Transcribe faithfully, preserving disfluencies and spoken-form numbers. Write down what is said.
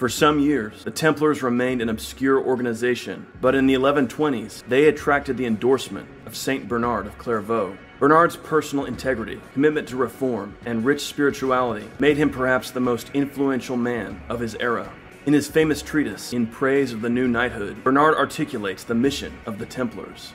For some years, the Templars remained an obscure organization, but in the eleven twenties, they attracted the endorsement of Saint Bernard of Clairvaux. Bernard's personal integrity, commitment to reform, and rich spirituality made him perhaps the most influential man of his era. In his famous treatise, In Praise of the New Knighthood, Bernard articulates the mission of the Templars.